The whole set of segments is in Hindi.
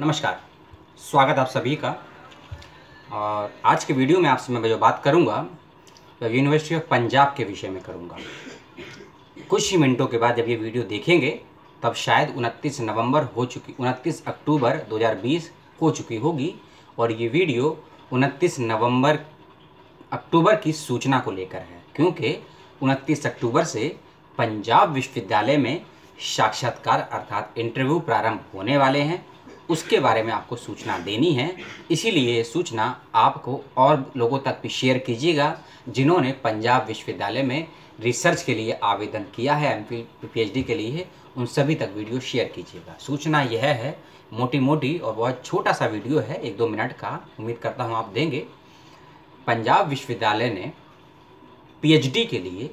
नमस्कार, स्वागत आप सभी का। और आज के वीडियो में आपसे मैं जो बात करूंगा वह यूनिवर्सिटी ऑफ पंजाब के विषय में करूंगा। कुछ ही मिनटों के बाद जब ये वीडियो देखेंगे तब शायद 29 अक्टूबर 2020 हो चुकी होगी और ये वीडियो 29 अक्टूबर की सूचना को लेकर है, क्योंकि 29 अक्टूबर से पंजाब विश्वविद्यालय में साक्षात्कार अर्थात इंटरव्यू प्रारंभ होने वाले हैं। उसके बारे में आपको सूचना देनी है, इसीलिए ये सूचना आपको और लोगों तक भी शेयर कीजिएगा जिन्होंने पंजाब विश्वविद्यालय में रिसर्च के लिए आवेदन किया है, MPhil PhD के लिए। उन सभी तक वीडियो शेयर कीजिएगा। सूचना यह है, मोटी मोटी और बहुत छोटा सा वीडियो है, 1-2 मिनट का, उम्मीद करता हूँ आप देंगे। पंजाब विश्वविद्यालय ने PhD के लिए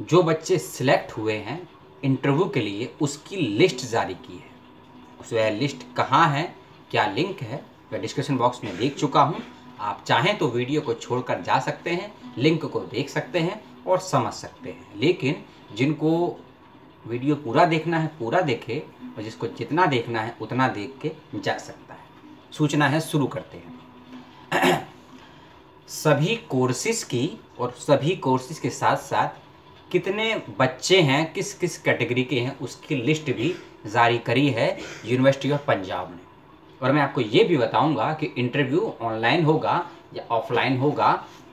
जो बच्चे सिलेक्ट हुए हैं इंटरव्यू के लिए उसकी लिस्ट जारी की है। वह लिस्ट कहाँ है, क्या लिंक है, वह डिस्क्रिप्शन बॉक्स में देख चुका हूँ। आप चाहें तो वीडियो को छोड़कर जा सकते हैं, लिंक को देख सकते हैं और समझ सकते हैं। लेकिन जिनको वीडियो पूरा देखना है पूरा देखे और जिसको जितना देखना है उतना देख के जा सकता है। सूचना है, शुरू करते हैं। सभी कोर्सेज की और सभी कोर्सेज के साथ साथ कितने बच्चे हैं, किस किस कैटेगरी के हैं, उसकी लिस्ट भी जारी करी है यूनिवर्सिटी ऑफ पंजाब ने। और मैं आपको ये भी बताऊंगा कि इंटरव्यू ऑनलाइन होगा या ऑफलाइन होगा,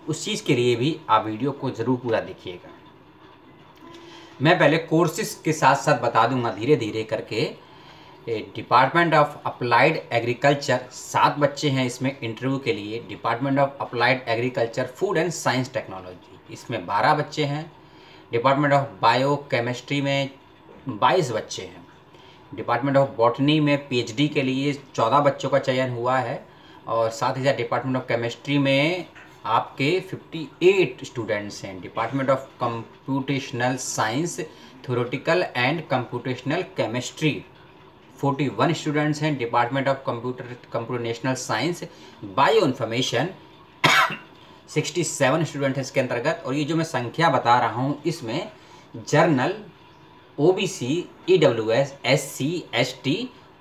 उस चीज़ के लिए भी आप वीडियो को ज़रूर पूरा देखिएगा। मैं पहले कोर्सेज के साथ साथ बता दूंगा धीरे धीरे करके। डिपार्टमेंट ऑफ अप्लाइड एग्रीकल्चर 7 बच्चे हैं इसमें इंटरव्यू के लिए। Department of applied agriculture food and science technology, इसमें 12 बच्चे हैं। डिपार्टमेंट ऑफ बायो केमिस्ट्री में 22 बच्चे हैं। डिपार्टमेंट ऑफ बॉटनी में PhD के लिए 14 बच्चों का चयन हुआ है। और साथ ही साथ डिपार्टमेंट ऑफ केमिस्ट्री में आपके 58 स्टूडेंट्स हैं। Department of computational science, theoretical and computational chemistry 41 students हैं। Department of computational science bio information 67 student हैं इसके अंतर्गत। और ये जो मैं संख्या बता रहा हूँ इसमें general, OBC, EWS, SC, ST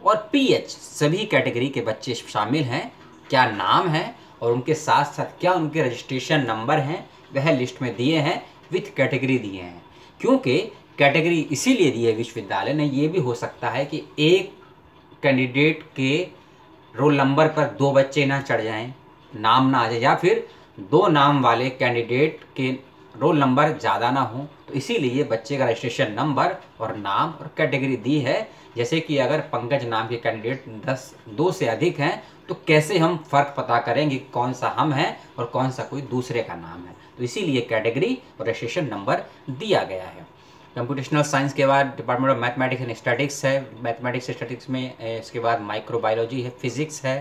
और PH सभी कैटेगरी के बच्चे शामिल हैं। क्या नाम हैं और उनके साथ साथ क्या उनके रजिस्ट्रेशन नंबर हैं, वह लिस्ट में दिए हैं, विथ कैटेगरी दिए हैं। क्योंकि कैटेगरी इसीलिए दी है विश्वविद्यालय ने, ये भी हो सकता है कि एक कैंडिडेट के रोल नंबर पर 2 बच्चे ना चढ़ जाएं, नाम ना आ जाए, या फिर 2 नाम वाले कैंडिडेट के रोल नंबर ज़्यादा ना हो। तो इसीलिए बच्चे का रजिस्ट्रेशन नंबर और नाम और कैटेगरी दी है। जैसे कि अगर पंकज नाम के कैंडिडेट 10-2 से अधिक हैं तो कैसे हम फ़र्क पता करेंगे कौन सा हम हैं और कौन सा कोई दूसरे का नाम है। तो इसीलिए कैटेगरी और रजिस्ट्रेशन नंबर दिया गया है। कंप्यूटेशनल साइंस के बाद department of mathematics and statics है। मैथमेटिक्स स्टैटिक्स में, इसके बाद माइक्रोबायोलॉजी है, फिज़िक्स है,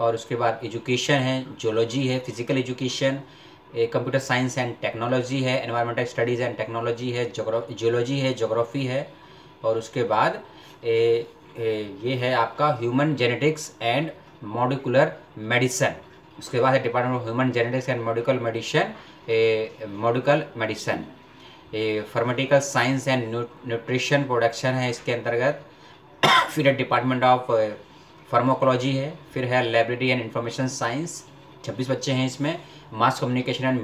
और उसके बाद एजुकेशन है, जियोलॉजी है, physical education, computer science and technology है, एनवायरमेंटल स्टडीज़ एंड टेक्नोलॉजी है, जियोलॉजी है, जोग्राफी है, और उसके बाद ये है आपका human genetics and molecular medicine. उसके बाद है department of human genetics and molecular medicine. Pharmaceutical science and nutrition production है इसके अंतर्गत। फिर है डिपार्टमेंट ऑफ फार्माकोलॉजी है। फिर है लाइब्रेरी एंड इंफॉर्मेशन साइंस, 26 बच्चे हैं इसमें। Mass communication and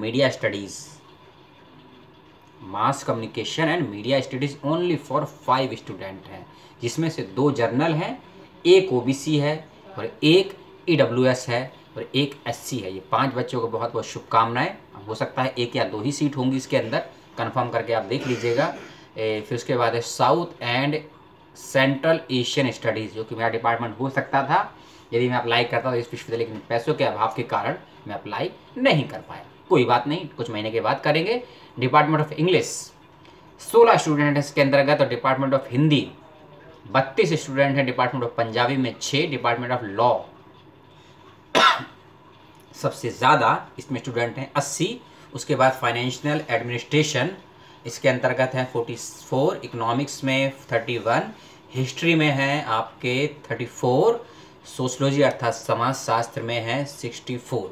media studies only for 5 student हैं, जिसमें से 2 जर्नल हैं, एक OBC है और एक EWS है और एक SC है। ये 5 बच्चों को बहुत बहुत शुभकामनाएं। हो सकता है 1 या 2 ही सीट होंगी इसके अंदर, कंफर्म करके आप देख लीजिएगा। फिर उसके बाद है south and central Asian studies, जो कि मेरा डिपार्टमेंट हो सकता था यदि मैं अप्लाई करता तो इस विश्वविद्यालय के पैसों के अभाव के कारण मैं अप्लाई नहीं कर पाया। कोई बात नहीं, कुछ महीने के बाद करेंगे। डिपार्टमेंट ऑफ इंग्लिश 16 स्टूडेंट हैं इसके अंतर्गत। और डिपार्टमेंट ऑफ हिंदी 32 स्टूडेंट हैं। डिपार्टमेंट ऑफ पंजाबी में 6। डिपार्टमेंट ऑफ लॉ सबसे ज़्यादा इसमें स्टूडेंट हैं, 80। उसके बाद फाइनेंशियल एडमिनिस्ट्रेशन इसके अंतर्गत हैं 44। इकोनॉमिक्स में 31। हिस्ट्री में हैं आपके 34। सोशलॉजी अर्थात समाजशास्त्र में है 64।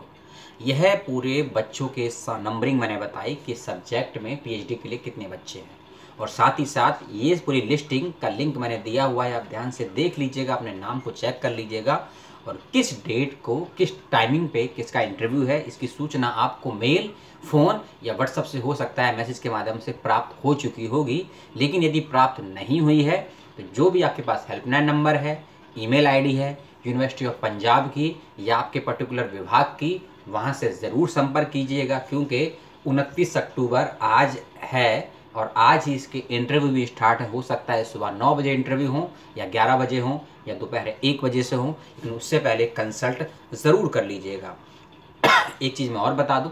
यह पूरे बच्चों के नंबरिंग मैंने बताई कि सब्जेक्ट में PhD के लिए कितने बच्चे हैं। और साथ ही साथ ये पूरी लिस्टिंग का लिंक मैंने दिया हुआ है, आप ध्यान से देख लीजिएगा, अपने नाम को चेक कर लीजिएगा और किस डेट को किस टाइमिंग पे किसका इंटरव्यू है इसकी सूचना आपको मेल, फ़ोन या व्हाट्सएप से हो सकता है मैसेज के माध्यम से प्राप्त हो चुकी होगी। लेकिन यदि प्राप्त नहीं हुई है तो जो भी आपके पास हेल्पलाइन नंबर है, ईमेल आईडी है यूनिवर्सिटी ऑफ पंजाब की या आपके पर्टिकुलर विभाग की, वहाँ से ज़रूर संपर्क कीजिएगा क्योंकि 29 अक्टूबर आज है और आज ही इसके इंटरव्यू भी स्टार्ट हो सकता है। सुबह 9 बजे इंटरव्यू हों या 11 बजे हों या दोपहर 1 बजे से हों, लेकिन उससे पहले कंसल्ट ज़रूर कर लीजिएगा। एक चीज़ मैं और बता दूं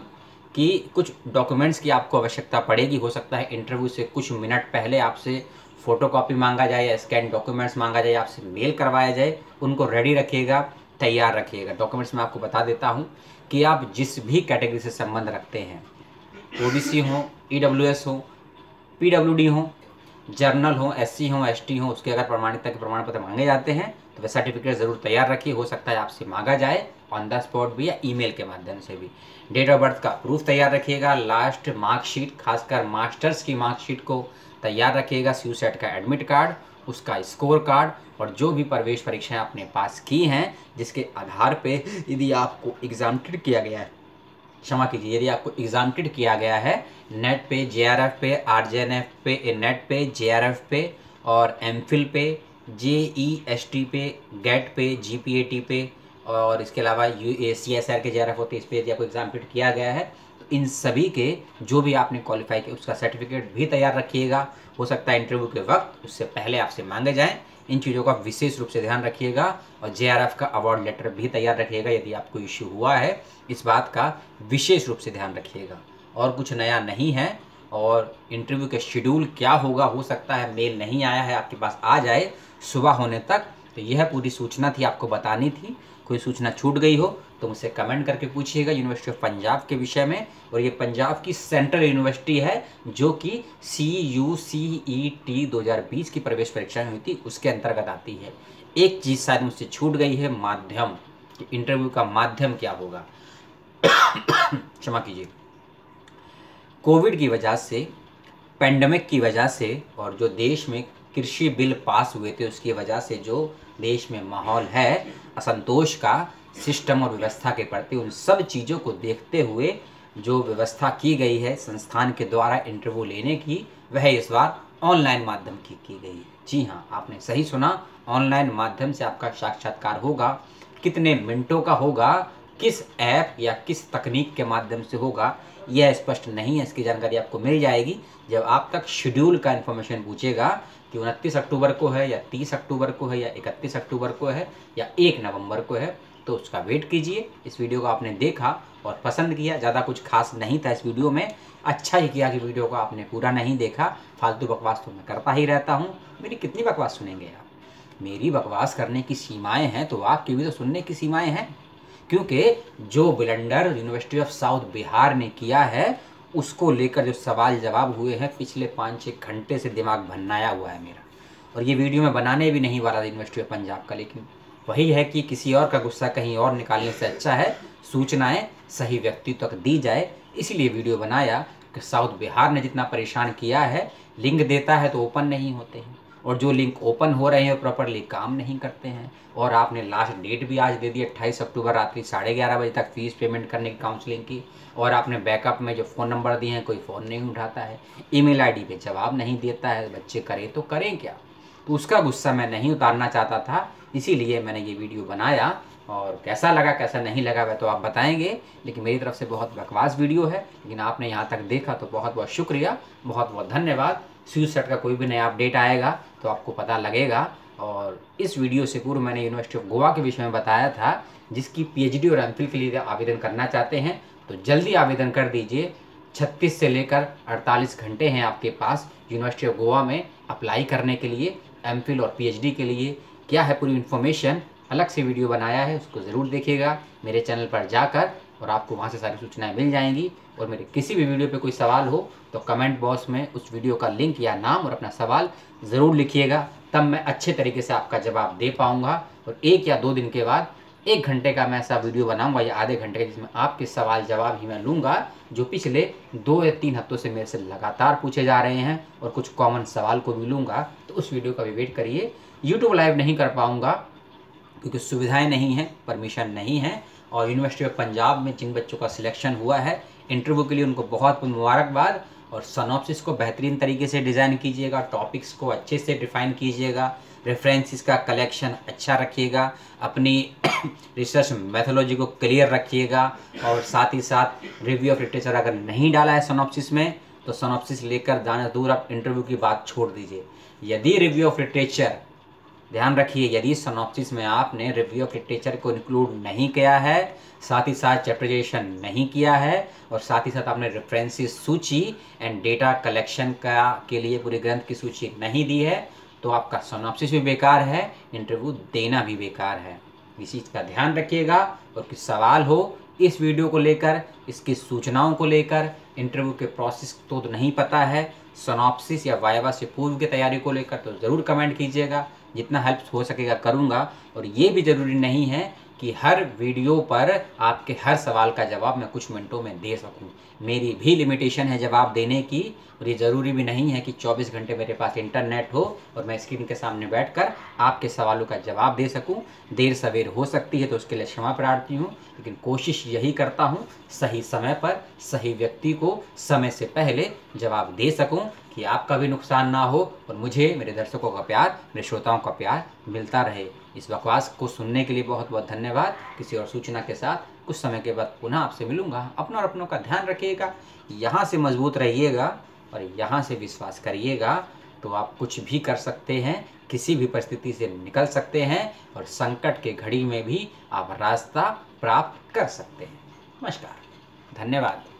कि कुछ डॉक्यूमेंट्स की आपको आवश्यकता पड़ेगी। हो सकता है इंटरव्यू से कुछ मिनट पहले आपसे फ़ोटोकॉपी मांगा जाए या स्कैन डॉक्यूमेंट्स मांगा जाए, आपसे मेल करवाया जाए, उनको रेडी रखिएगा, तैयार रखिएगा। डॉक्यूमेंट्स मैं आपको बता देता हूँ कि आप जिस भी कैटेगरी से संबंध रखते हैं, ओबीसी हों, ईडब्ल्यूएस हों, पीडब्ल्यूडी हों, जर्नल हों, एससी हों, एसटी हों, उसके अगर प्रमाणिकता के प्रमाण पत्र मांगे जाते हैं तो वह सर्टिफिकेट ज़रूर तैयार रखिए। हो सकता है आपसे मांगा जाए ऑन द स्पॉट भी या ईमेल के माध्यम से भी। डेट ऑफ बर्थ का प्रूफ तैयार रखिएगा, लास्ट मार्कशीट, खासकर मास्टर्स की मार्कशीट को तैयार रखिएगा, सीयूसेट का एडमिट कार्ड, उसका स्कोर कार्ड और जो भी प्रवेश परीक्षाएं आपने पास की हैं जिसके आधार पे यदि आपको एग्जाम्प्टेड किया गया है, क्षमा कीजिए, यदि आपको एग्जाम्प्टेड किया गया है नेट पे, जेआरएफ पे, आरजेएनएफ पे, नेट पे, जेआरएफ पे और एम.फिल पे, जेईएसटी पे, गेट पे, जीपीएटी पे और इसके अलावा सीएसआईआर के जेआरएफ होते हैं, इस पर यदि आपको एग्जाम्प्टेड किया गया है तो इन सभी के जो भी आपने क्वालिफाई किया उसका सर्टिफिकेट भी तैयार रखिएगा। हो सकता है इंटरव्यू के वक्त उससे पहले आपसे मांगे जाएँ, इन चीज़ों का विशेष रूप से ध्यान रखिएगा और जेआरएफ का अवार्ड लेटर भी तैयार रखिएगा यदि आपको इश्यू हुआ है, इस बात का विशेष रूप से ध्यान रखिएगा। और कुछ नया नहीं है। और इंटरव्यू के शेड्यूल क्या होगा, हो सकता है मेल नहीं आया है आपके पास, आ जाए सुबह होने तक, तो यह पूरी सूचना थी आपको बतानी थी। कोई सूचना छूट गई हो तो मुझसे कमेंट करके पूछिएगा यूनिवर्सिटी ऑफ पंजाब के विषय में। और ये पंजाब की सेंट्रल यूनिवर्सिटी है जो कि CUCET 2020 की प्रवेश परीक्षाएं हुई थी उसके अंतर्गत आती है। एक चीज़ शायद मुझसे छूट गई है, माध्यम, कि इंटरव्यू का माध्यम क्या होगा। क्षमा कीजिए, कोविड की वजह से, पेंडेमिक की वजह से और जो देश में कृषि बिल पास हुए थे उसकी वजह से जो देश में माहौल है असंतोष का सिस्टम और व्यवस्था के प्रति, उन सब चीज़ों को देखते हुए जो व्यवस्था की गई है संस्थान के द्वारा इंटरव्यू लेने की, वह इस बार ऑनलाइन माध्यम की गई है। जी हाँ, आपने सही सुना, ऑनलाइन माध्यम से आपका साक्षात्कार होगा। कितने मिनटों का होगा, किस ऐप या किस तकनीक के माध्यम से होगा यह स्पष्ट नहीं है, इसकी जानकारी आपको मिल जाएगी जब आप तक शेड्यूल का इन्फॉर्मेशन पूछेगा कि 29 अक्टूबर को है या 30 अक्टूबर को है या 31 अक्टूबर को है या 1 नवंबर को है, तो उसका वेट कीजिए। इस वीडियो को आपने देखा और पसंद किया, ज़्यादा कुछ खास नहीं था इस वीडियो में, अच्छा ही किया कि वीडियो को आपने पूरा नहीं देखा। फालतू बकवास तो मैं करता ही रहता हूँ, मेरी कितनी बकवास सुनेंगे आप, मेरी बकवास करने की सीमाएँ हैं तो आपकी भी तो सुनने की सीमाएँ हैं, क्योंकि जो blunder university of south Bihar ने किया है उसको लेकर जो सवाल जवाब हुए हैं पिछले 5-6 घंटे से दिमाग भन्नाया हुआ है मेरा। और ये वीडियो मैं बनाने भी नहीं वाला था यूनिवर्सिटी ऑफ पंजाब का, लेकिन वही है कि किसी और का गुस्सा कहीं और निकालने से अच्छा है सूचनाएं सही व्यक्ति तक दी जाए, इसीलिए वीडियो बनाया कि साउथ बिहार ने जितना परेशान किया है, लिंक देता है तो ओपन नहीं होते हैं और जो लिंक ओपन हो रहे हैं प्रॉपरली काम नहीं करते हैं। और आपने लास्ट डेट भी आज दे दी 28 अक्टूबर रात्रि 11:30 बजे तक फीस पेमेंट करने की काउंसलिंग की, और आपने बैकअप में जो फ़ोन नंबर दिए हैं कोई फ़ोन नहीं उठाता है, ईमेल आईडी पे जवाब नहीं देता है, बच्चे करें तो करें क्या, तो उसका गुस्सा मैं नहीं उतारना चाहता था, इसीलिए मैंने ये वीडियो बनाया। और कैसा लगा कैसा नहीं लगा वह तो आप बताएंगे, लेकिन मेरी तरफ से बहुत बकवास वीडियो है। लेकिन आपने यहाँ तक देखा तो बहुत बहुत शुक्रिया, बहुत बहुत धन्यवाद। CUSET का कोई भी नया अपडेट आएगा तो आपको पता लगेगा। और इस वीडियो से पूर्व मैंने यूनिवर्सिटी ऑफ गोवा के विषय में बताया था, जिसकी PhD और M.Phil के लिए आवेदन करना चाहते हैं तो जल्दी आवेदन कर दीजिए। 36 से लेकर 48 घंटे हैं आपके पास यूनिवर्सिटी ऑफ गोवा में अप्लाई करने के लिए। M.Phil और PhD के लिए क्या है पूरी इन्फॉर्मेशन अलग से वीडियो बनाया है, उसको ज़रूर देखिएगा मेरे चैनल पर जाकर और आपको वहाँ से सारी सूचनाएं मिल जाएंगी। और मेरे किसी भी वीडियो पे कोई सवाल हो तो कमेंट बॉक्स में उस वीडियो का लिंक या नाम और अपना सवाल ज़रूर लिखिएगा, तब मैं अच्छे तरीके से आपका जवाब दे पाऊँगा। और 1 या 2 दिन के बाद एक घंटे का मैं ऐसा वीडियो बनाऊंगा या आधे घंटे का, जिसमें आपके सवाल जवाब ही मैं लूँगा जो पिछले 2 या 3 हफ्तों से मेरे से लगातार पूछे जा रहे हैं, और कुछ कॉमन सवाल को भी लूँगा। तो उस वीडियो का भी वेट करिए। यूट्यूब लाइव नहीं कर पाऊँगा क्योंकि सुविधाएँ नहीं हैं, परमिशन नहीं है। और यूनिवर्सिटी ऑफ पंजाब में जिन बच्चों का सिलेक्शन हुआ है इंटरव्यू के लिए, उनको बहुत मुबारकबाद। और सनॉप्सिस को बेहतरीन तरीके से डिज़ाइन कीजिएगा, टॉपिक्स को अच्छे से डिफ़ाइन कीजिएगा, रेफरेंसेस का कलेक्शन अच्छा रखिएगा, अपनी रिसर्च मेथोलॉजी को क्लियर रखिएगा, और साथ ही साथ रिव्यू ऑफ लिटरेचर अगर नहीं डाला है सनॉप्सिस में तो सनॉप्सिस लेकर जाने दूर आप इंटरव्यू की बात छोड़ दीजिए। यदि रिव्यू ऑफ लिटरेचर, ध्यान रखिए, यदि सनॉप्सिस में आपने रिव्यू ऑफ लिटरेचर को इंक्लूड नहीं किया है, साथ ही साथ चैप्टराइजेशन नहीं किया है, और साथ ही साथ आपने रेफरेंसेस सूची एंड डेटा कलेक्शन का के लिए पूरे ग्रंथ की सूची नहीं दी है, तो आपका सनॉप्सिस भी बेकार है, इंटरव्यू देना भी बेकार है। इस चीज़ का ध्यान रखिएगा। और कुछ सवाल हो इस वीडियो को लेकर, इसकी सूचनाओं को लेकर, इंटरव्यू के प्रोसेस तो नहीं पता है, सनॉप्सिस या वायवा से पूर्व की तैयारी को लेकर, तो ज़रूर कमेंट कीजिएगा। जितना हेल्प हो सकेगा करूँगा। और ये भी ज़रूरी नहीं है कि हर वीडियो पर आपके हर सवाल का जवाब मैं कुछ मिनटों में दे सकूं। मेरी भी लिमिटेशन है जवाब देने की। और ये ज़रूरी भी नहीं है कि 24 घंटे मेरे पास इंटरनेट हो और मैं स्क्रीन के सामने बैठकर आपके सवालों का जवाब दे सकूं। देर सवेर हो सकती है तो उसके लिए क्षमा प्रार्थी हूं, लेकिन कोशिश यही करता हूं सही समय पर सही व्यक्ति को समय से पहले जवाब दे सकूँ कि आपका भी नुकसान ना हो और मुझे, मेरे दर्शकों का प्यार, मेरे श्रोताओं का प्यार मिलता रहे। इस बकवास को सुनने के लिए बहुत बहुत धन्यवाद। किसी और सूचना के साथ कुछ समय के बाद पुनः आपसे मिलूंगा। अपना और अपनों का ध्यान रखिएगा। यहाँ से मजबूत रहिएगा और यहाँ से विश्वास करिएगा। तो आप कुछ भी कर सकते हैं, किसी भी परिस्थिति से निकल सकते हैं, और संकट के घड़ी में भी आप रास्ता प्राप्त कर सकते हैं। नमस्कार, धन्यवाद।